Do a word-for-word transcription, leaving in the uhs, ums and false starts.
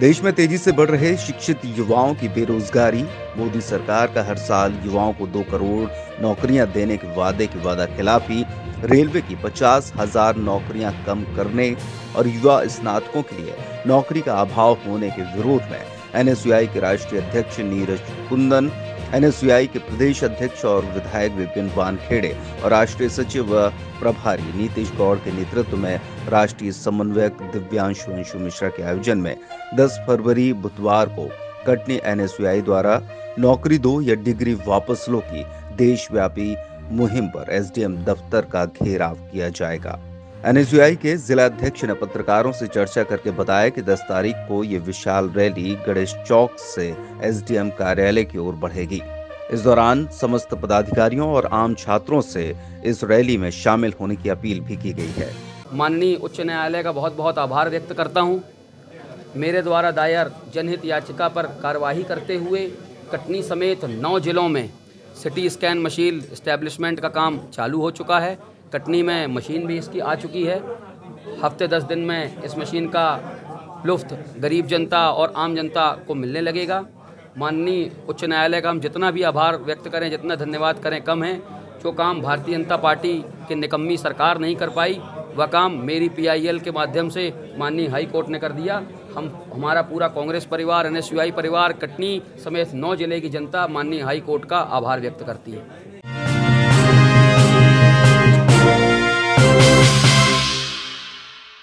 देश में तेजी से बढ़ रहे शिक्षित युवाओं की बेरोजगारी, मोदी सरकार का हर साल युवाओं को दो करोड़ नौकरियां देने के वादे की वादा खिलाफी, रेलवे की पचास हजार नौकरियां कम करने और युवा स्नातकों के लिए नौकरी का अभाव होने के विरोध में एन एस यू आई के राष्ट्रीय अध्यक्ष Neeraj Kundan, N S U I के प्रदेश अध्यक्ष और विधायक विपिन बानखेड़े और राष्ट्रीय सचिव व प्रभारी नीतीश कौर के नेतृत्व में राष्ट्रीय समन्वयक दिव्यांशु अंशु मिश्रा के आयोजन में दस फरवरी बुधवार को Katni N S U I द्वारा नौकरी दो या डिग्री वापस लो की देशव्यापी मुहिम पर एस डी एम दफ्तर का घेराव किया जाएगा। एन एस यू आई के जिला अध्यक्ष ने पत्रकारों से चर्चा करके बताया कि दस तारीख को ये विशाल रैली गणेश चौक से एस डी एम कार्यालय की ओर बढ़ेगी। इस दौरान समस्त पदाधिकारियों और आम छात्रों से इस रैली में शामिल होने की अपील भी की गई है। माननीय उच्च न्यायालय का बहुत बहुत आभार व्यक्त करता हूँ। मेरे द्वारा दायर जनहित याचिका पर कार्यवाही करते हुए कटनी समेत नौ जिलों में सिटी स्कैन मशीन इस्टेब्लिशमेंट का काम चालू हो चुका है। कटनी में मशीन भी इसकी आ चुकी है। हफ्ते दस दिन में इस मशीन का लुफ्त गरीब जनता और आम जनता को मिलने लगेगा। माननीय उच्च न्यायालय का हम जितना भी आभार व्यक्त करें, जितना धन्यवाद करें, कम है। जो काम भारतीय जनता पार्टी की निकम्मी सरकार नहीं कर पाई, वह काम मेरी पी आई एल के माध्यम से माननीय हाई कोर्ट ने कर दिया। हम हमारा पूरा कांग्रेस परिवार, एन एस यू आई परिवार, कटनी समेत नौ जिले की जनता माननीय हाई कोर्ट का आभार व्यक्त करती है।